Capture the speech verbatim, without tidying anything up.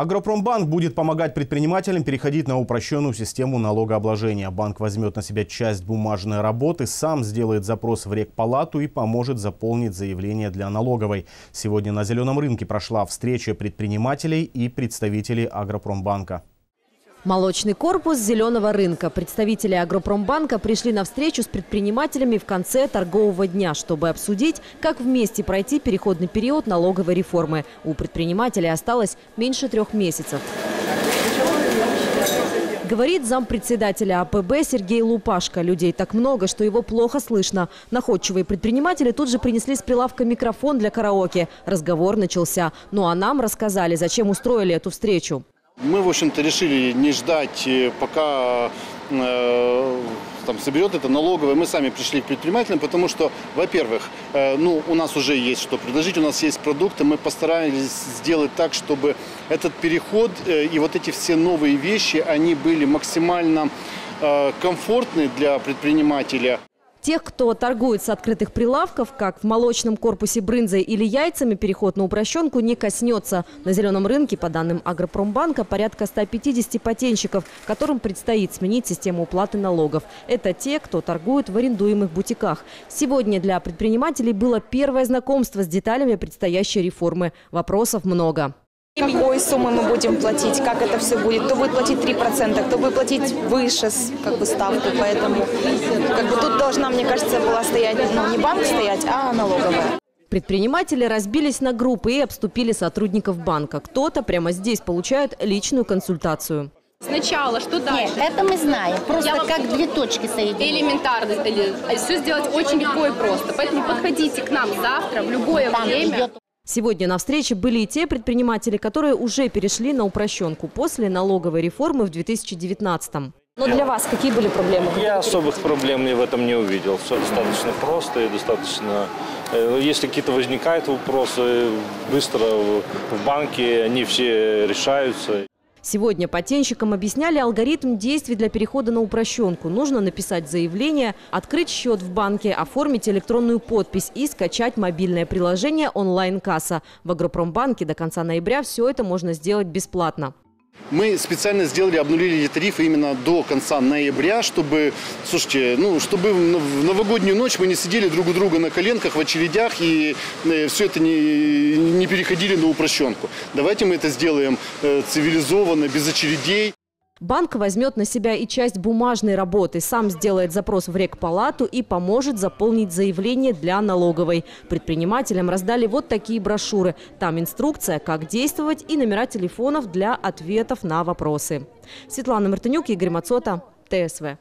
Агропромбанк будет помогать предпринимателям переходить на упрощенную систему налогообложения. Банк возьмет на себя часть бумажной работы, сам сделает запрос в Регпалату и поможет заполнить заявление для налоговой. Сегодня на Зеленом рынке прошла встреча предпринимателей и представителей Агропромбанка. Молочный корпус Зеленого рынка. Представители Агропромбанка пришли на встречу с предпринимателями в конце торгового дня, чтобы обсудить, как вместе пройти переходный период налоговой реформы. У предпринимателей осталось меньше трех месяцев. Говорит зампредседателя А П Б Сергей Лупашка. Людей так много, что его плохо слышно. Находчивые предприниматели тут же принесли с прилавка микрофон для караоке. Разговор начался. Ну а нам рассказали, зачем устроили эту встречу. Мы, в общем-то, решили не ждать, пока э, там, соберет это налоговая. Мы сами пришли к предпринимателям, потому что, во-первых, э, ну, у нас уже есть что предложить, у нас есть продукты. Мы постарались сделать так, чтобы этот переход э, и вот эти все новые вещи, они были максимально э, комфортны для предпринимателя. Тех, кто торгует с открытых прилавков, как в молочном корпусе брынзой или яйцами, переход на упрощенку не коснется. На Зеленом рынке, по данным Агропромбанка, порядка ста пятидесяти патентщиков, которым предстоит сменить систему уплаты налогов. Это те, кто торгует в арендуемых бутиках. Сегодня для предпринимателей было первое знакомство с деталями предстоящей реформы. Вопросов много. Какой суммы мы будем платить, как это все будет, кто будет платить три процента, кто будет платить выше как бы, ставку. Поэтому как бы, тут должна, мне кажется, была стоять, ну, не банк стоять, а налоговая. Предприниматели разбились на группы и обступили сотрудников банка. Кто-то прямо здесь получает личную консультацию. Сначала, что дальше? Нет, это мы знаем. Просто я как две точки соединены. Элементарно. Все сделать очень легко и просто. Поэтому подходите к нам завтра в любое банк время. Идет. Сегодня на встрече были и те предприниматели, которые уже перешли на упрощенку после налоговой реформы в две тысячи девятнадцатом. Но для вас какие были проблемы? Я особых проблем в этом не увидел. Все достаточно просто и достаточно... Если какие-то возникают вопросы, быстро в банке они все решаются. Сегодня патентщикам объясняли алгоритм действий для перехода на упрощенку. Нужно написать заявление, открыть счет в банке, оформить электронную подпись и скачать мобильное приложение «Онлайн-касса». В Агропромбанке до конца ноября все это можно сделать бесплатно. Мы специально сделали, обнулили тарифы именно до конца ноября, чтобы, слушайте, ну, чтобы в новогоднюю ночь мы не сидели друг у друга на коленках в очередях и все это не, не переходили на упрощенку. Давайте мы это сделаем цивилизованно, без очередей. Банк возьмет на себя и часть бумажной работы, сам сделает запрос в Регпалату и поможет заполнить заявление для налоговой. Предпринимателям раздали вот такие брошюры. Там инструкция, как действовать, и номера телефонов для ответов на вопросы. Светлана Мартынюк, Игорь Мацота, Т С В.